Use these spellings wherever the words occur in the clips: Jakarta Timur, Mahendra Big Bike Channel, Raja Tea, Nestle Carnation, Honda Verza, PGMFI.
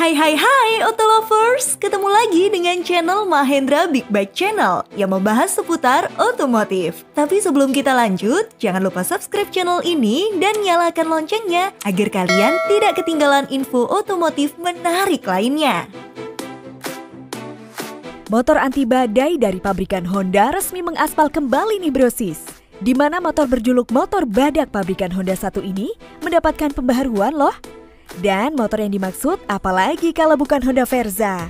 Hai auto lovers, ketemu lagi dengan channel Mahendra Big Bike Channel yang membahas seputar otomotif. Tapi sebelum kita lanjut, jangan lupa subscribe channel ini dan nyalakan loncengnya agar kalian tidak ketinggalan info otomotif menarik lainnya. Motor anti badai dari pabrikan Honda resmi mengaspal kembali nibrosis, di mana motor berjuluk motor badak pabrikan Honda satu ini mendapatkan pembaharuan loh. Dan motor yang dimaksud apalagi kalau bukan Honda Verza,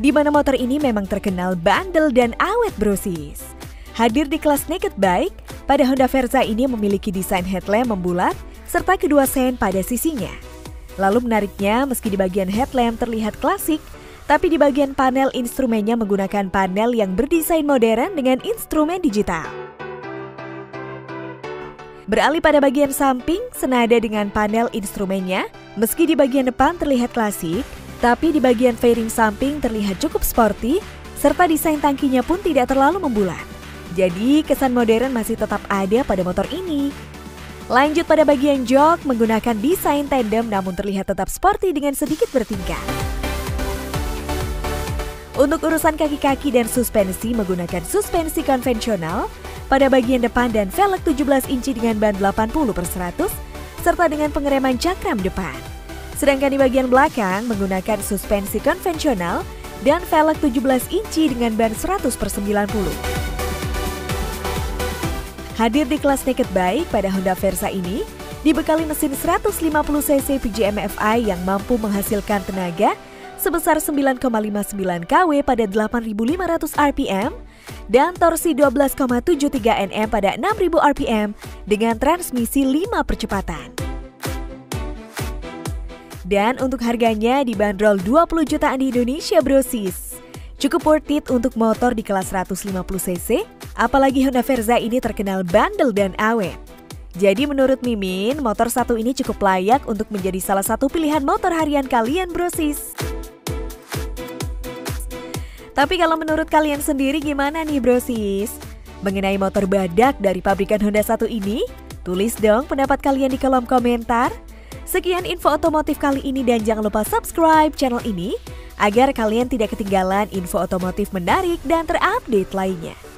di mana motor ini memang terkenal bandel dan awet brosis. Hadir di kelas naked bike, pada Honda Verza ini memiliki desain headlamp membulat serta kedua sen pada sisinya. Lalu menariknya, meski di bagian headlamp terlihat klasik, tapi di bagian panel instrumennya menggunakan panel yang berdesain modern dengan instrumen digital. Beralih pada bagian samping, senada dengan panel instrumennya, meski di bagian depan terlihat klasik, tapi di bagian fairing samping terlihat cukup sporty, serta desain tangkinya pun tidak terlalu membulat. Jadi kesan modern masih tetap ada pada motor ini. Lanjut pada bagian jok, menggunakan desain tandem namun terlihat tetap sporty dengan sedikit bertingkat. Untuk urusan kaki-kaki dan suspensi, menggunakan suspensi konvensional, pada bagian depan dan velg 17 inci dengan ban 80/100 serta dengan pengereman cakram depan. Sedangkan di bagian belakang menggunakan suspensi konvensional dan velg 17 inci dengan ban 100/90. Hadir di kelas naked bike pada Honda Verza ini dibekali mesin 150cc PGMFI yang mampu menghasilkan tenaga sebesar 9,59 kW pada 8.500 RPM dan torsi 12,73 Nm pada 6.000 RPM dengan transmisi 5 percepatan. Dan untuk harganya dibanderol 20 jutaan di Indonesia brosis. Cukup worth it untuk motor di kelas 150cc, apalagi Honda Verza ini terkenal bandel dan awet. Jadi menurut Mimin, motor satu ini cukup layak untuk menjadi salah satu pilihan motor harian kalian brosis. Tapi kalau menurut kalian sendiri gimana nih brosis? Mengenai motor badak dari pabrikan Honda satu ini? Tulis dong pendapat kalian di kolom komentar. Sekian info otomotif kali ini dan jangan lupa subscribe channel ini agar kalian tidak ketinggalan info otomotif menarik dan terupdate lainnya.